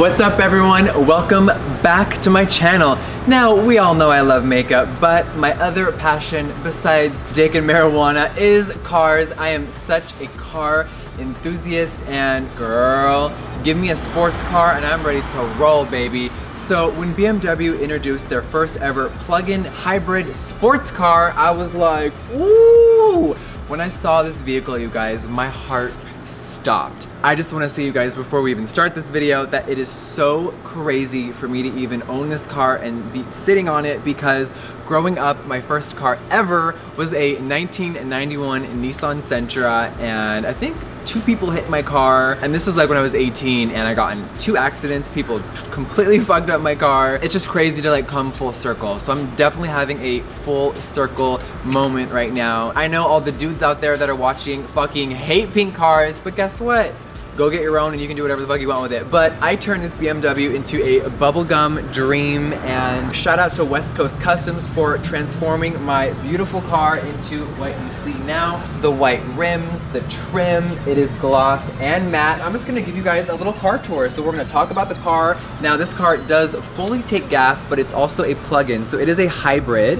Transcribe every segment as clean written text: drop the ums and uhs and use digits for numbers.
What's up everyone? Welcome back to my channel. Now, we all know I love makeup, but my other passion besides dick and marijuana is cars. I am such a car enthusiast, and girl, give me a sports car and I'm ready to roll, baby. So when BMW introduced their first ever plug-in hybrid sports car, I was like, ooh! When I saw this vehicle, you guys, my heart stopped. I just want to say, you guys, before we even start this video, that it is so crazy for me to even own this car and be sitting on it, because growing up, my first car ever was a 1991 Nissan Sentra, and I think two people hit my car, and this was like when I was 18, and I got in two accidents. People completely fucked up my car. It's just crazy to like come full circle. So I'm definitely having a full circle moment right now. I know all the dudes out there that are watching fucking hate pink cars, but guess what? Go get your own and you can do whatever the fuck you want with it. But I turned this BMW into a bubblegum dream, and shout out to West Coast Customs for transforming my beautiful car into what you see now. The white rims, the trim, it is gloss and matte. I'm just gonna give you guys a little car tour. So we're gonna talk about the car. Now this car does fully take gas, but it's also a plug-in. So it is a hybrid,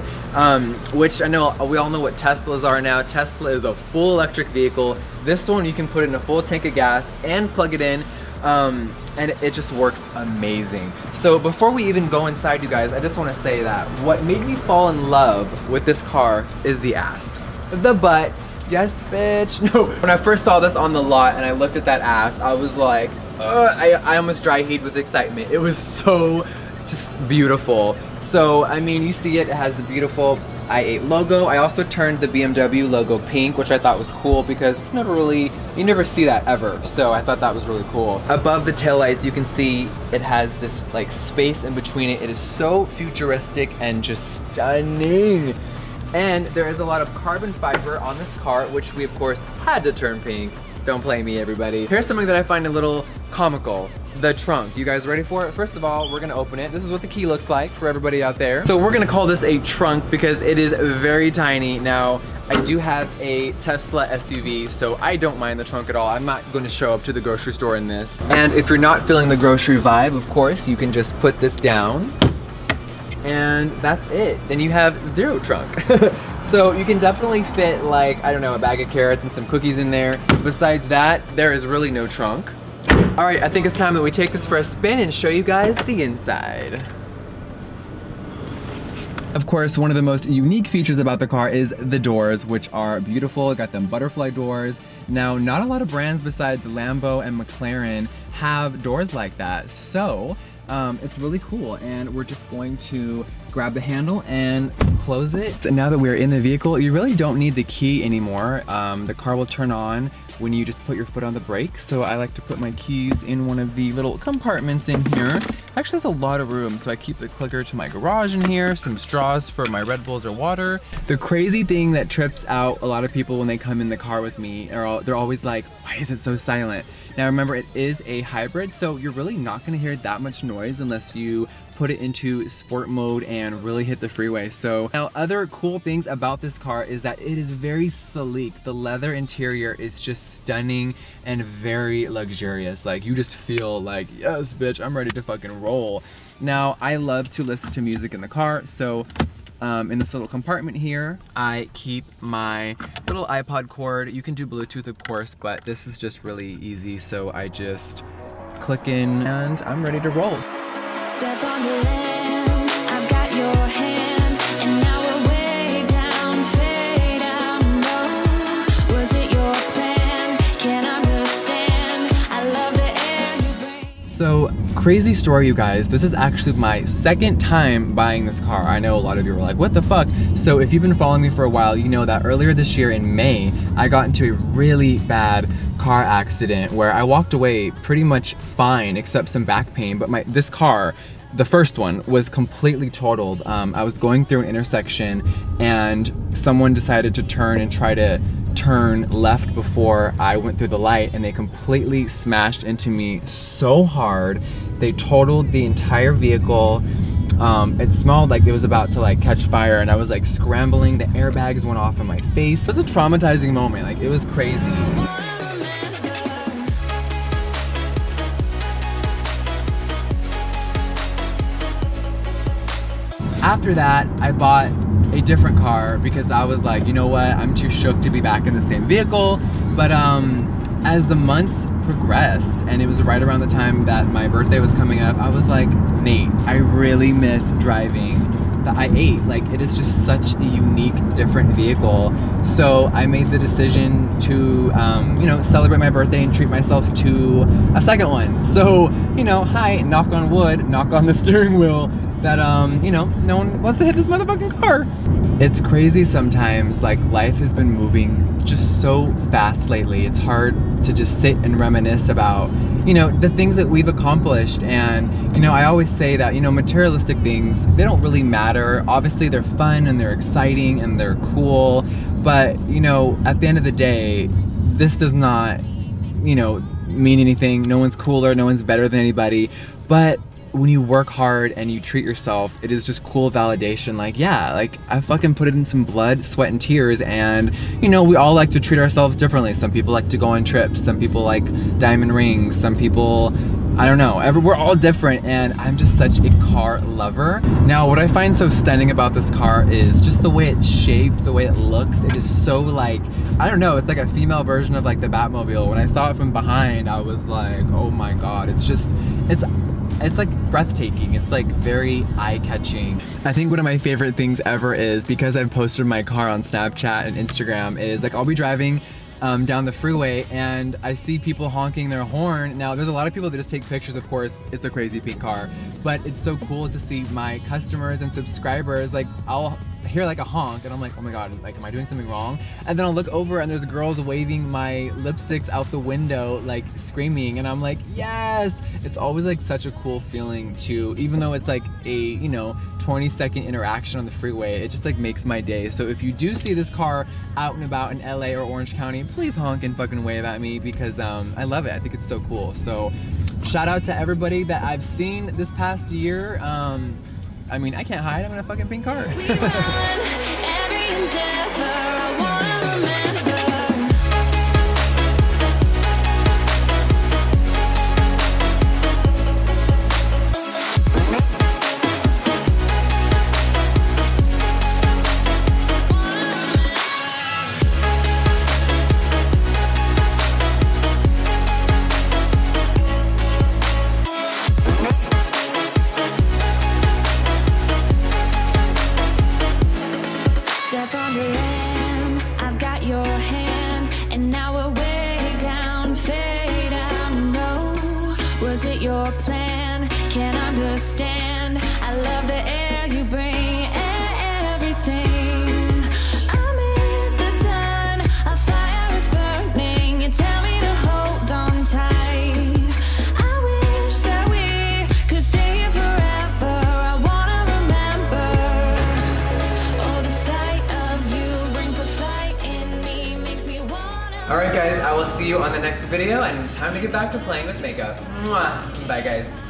which I know we all know what Teslas are now. Tesla is a full electric vehicle. This one you can put in a full tank of gas and plug it in, and it just works amazing. So before we even go inside, you guys, I just want to say that what made me fall in love with this car is the ass, the butt. Yes, bitch. No. When I first saw this on the lot and I looked at that ass, I was like, I almost dry heaved with excitement. It was so just beautiful. So I mean, you see it, it has the beautiful i8 logo. I also turned the BMW logo pink, which I thought was cool because it's never really, you never see that ever. So I thought that was really cool. Above the taillights, you can see it has this like space in between it. It is so futuristic and just stunning. And there is a lot of carbon fiber on this car, which we of course had to turn pink. Don't blame me, everybody. Here's something that I find a little comical. The trunk. You guys ready for it? First of all, we're gonna open it. This is what the key looks like for everybody out there. So we're gonna call this a trunk because it is very tiny. Now, I do have a Tesla SUV, so I don't mind the trunk at all. I'm not gonna show up to the grocery store in this. And if you're not feeling the grocery vibe, of course, you can just put this down. And that's it. Then you have zero trunk. So you can definitely fit like, I don't know, a bag of carrots and some cookies in there. Besides that, there is really no trunk. All right, I think it's time that we take this for a spin and show you guys the inside. Of course, one of the most unique features about the car is the doors, which are beautiful. Got them butterfly doors. Now, not a lot of brands besides Lambo and McLaren have doors like that. So it's really cool, and we're just going to grab the handle and close it. So now that we're in the vehicle, you really don't need the key anymore. The car will turn on when you just put your foot on the brake. So I like to put my keys in one of the little compartments in here. Actually, there's a lot of room, so I keep the clicker to my garage in here, some straws for my Red Bulls or water. The crazy thing that trips out a lot of people when they come in the car with me, they're always like, why is it so silent? Now remember, it is a hybrid, so you're really not gonna hear that much noise unless you put it into sport mode and really hit the freeway. So now, other cool things about this car is that it is very sleek. The leather interior is just stunning and very luxurious. Like, you just feel like, yes, bitch, I'm ready to fucking roll. Now, I love to listen to music in the car, so in this little compartment here, I keep my little iPod cord. You can do Bluetooth, of course, but this is just really easy, so I just click in and I'm ready to roll. Step on the land, I've got your hand, and now we're way down, fade out low. Was it your plan? Can't understand. I love the air you bring. So, crazy story, you guys. This is actually my second time buying this car. I know a lot of you were like, what the fuck? So if you've been following me for a while, you know that earlier this year in May, I got into a really bad car accident where I walked away pretty much fine except some back pain, but this car, the first one, was completely totaled. I was going through an intersection and someone decided to turn and try to turn left before I went through the light, and they completely smashed into me so hard. They totaled the entire vehicle. It smelled like it was about to like catch fire, and I was like scrambling. The airbags went off in my face. It was a traumatizing moment. Like, it was crazy. after that, I bought a different car because I was like, you know what, I'm too shook to be back in the same vehicle. But as the months progressed, and it was right around the time that my birthday was coming up, I was like, Nate, I really miss driving the i8. Like, it is just such a unique, different vehicle. So I made the decision to, you know, celebrate my birthday and treat myself to a second one. So, you know, hi, knock on wood, knock on the steering wheel, that, you know, no one wants to hit this motherfucking car. It's crazy sometimes, like, life has been moving just so fast lately. It's hard to just sit and reminisce about, you know, the things that we've accomplished. And, you know, I always say that, you know, materialistic things, they don't really matter. Obviously, they're fun and they're exciting and they're cool. But, you know, at the end of the day, this does not, you know, mean anything. No one's cooler, no one's better than anybody. But when you work hard and you treat yourself, it is just cool validation. Like, yeah, like, I fucking put it in some blood, sweat, and tears. And, you know, we all like to treat ourselves differently. Some people like to go on trips. Some people like diamond rings. Some people, I don't know. We're all different, and I'm just such a car lover. Now, what I find so stunning about this car is just the way it's shaped, the way it looks. It is so, like, I don't know, it's like a female version of, like, the Batmobile. When I saw it from behind, I was like, oh my god. It's just, it's like breathtaking. It's like very eye-catching. I think one of my favorite things ever is, because I've posted my car on Snapchat and Instagram, is like I'll be driving down the freeway and I see people honking their horn. Now, there's a lot of people that just take pictures, of course. It's a crazy pink car. But it's so cool to see my customers and subscribers, like, I'll hear like a honk and I'm like, oh my god, like, am I doing something wrong? And then I'll look over and there's girls waving my lipsticks out the window, like, screaming, and I'm like, yes! It's always like such a cool feeling to, even though it's like a, you know, 20-second interaction on the freeway, it just like makes my day. So if you do see this car out and about in LA or Orange County, please honk and fucking wave at me, because I love it. I think it's so cool. So shout out to everybody that I've seen this past year. I mean, I can't hide, I'm in a fucking pink car. Alright guys, I will see you on the next video, and time to get back to playing with makeup. Mwah. Bye guys.